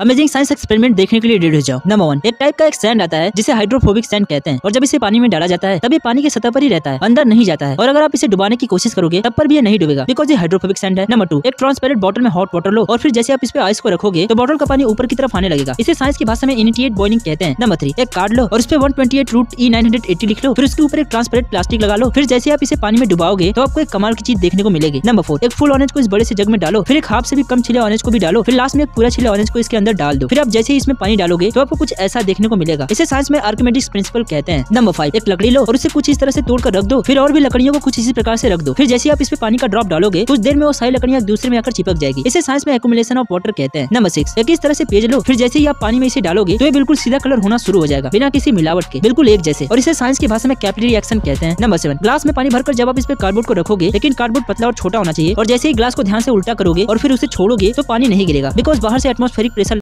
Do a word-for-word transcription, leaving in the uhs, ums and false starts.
Amazing science experiment देखने के लिए रेडी हो जाओ। नंबर वन, एक टाइप का एक सैंड आता है जिसे हाइड्रोफोबिक सैंड कहते हैं, और जब इसे पानी में डाला जाता है तब ये पानी की सतह पर ही रहता है, अंदर नहीं जाता है, और अगर आप इसे डुबाने की कोशिश करोगे तब पर भी ये नहीं डूबेगा बिकॉज ये हाइड्रोफोबिक सैंड है। नंबर टू, एक ट्रांसपेरेंट बॉटल में हॉट वाटर लो और फिर जैसे आप इस पे आइस को रखोगे तो बॉटल का पानी ऊपर की तरफ आने लगेगा, इसे साइंस की भाषा में इनिशिएट बॉइलिंग कहते हैं। नंबर थ्री, एक कार्ड लो और उस पे one twenty eight root e nine eighty लिख लो, फिर उसके ऊपर एक ट्रांसपेरेंट प्लास्टिक लगा लो, फिर जैसे आप इसे पानी में डुबाओगे तो आपको एक कमाल की चीज देखने को मिलेगी। नंबर फोर, एक फुल ऑरेंज को इस बड़े से जग में डालो, फिर एक हाफ से भी कम छिले ऑरेंज को भी डालो, फिर लास्ट में एक पूरा छिले ऑरेंज को इसके अंदर डाल दो, फिर आप जैसे ही इसमें पानी डालोगे तो आपको कुछ ऐसा देखने को मिलेगा, इसे साइंस में आर्किमिडीज प्रिंसिपल कहते हैं। नंबर फाइव, एक लकड़ी लो और उसे कुछ इस तरह से तोड़कर रख दो, फिर और भी लकड़ियों को कुछ इसी प्रकार से रख दो, फिर जैसे आप इस पे पानी का ड्रॉप डालोगे कुछ देर में वो सारी लकड़ियां एक दूसरे में आकर चिपक जाएगी, इसे साइंस में एक्युमुलेशन ऑफ वाटर कहते हैं। नंबर सिक्स, एक इस तरह से पेज लो, फिर जैसे ही आप पानी में इसे डालोगे तो ये बिल्कुल सीधा कलर होना शुरू हो जाएगा बिना किसी मिलावट के, बिल्कुल एक जैसे, और इसे साइंस की भाषा में कैपिलरी एक्शन कहते हैं। नंबर सेवन, ग्लास में पानी भरकर जब आप इस पे कार्डबोर्ड को रखोगे, लेकिन कार्डबोर्ड पतला और छोटा होना चाहिए, और जैसे ही ग्लास को ध्यान से उल्टा करोगे और फिर उसे छोड़ोगे तो पानी नहीं गिरेगा बिकॉज बाहर से एटमॉस्फेरिक प्रेशर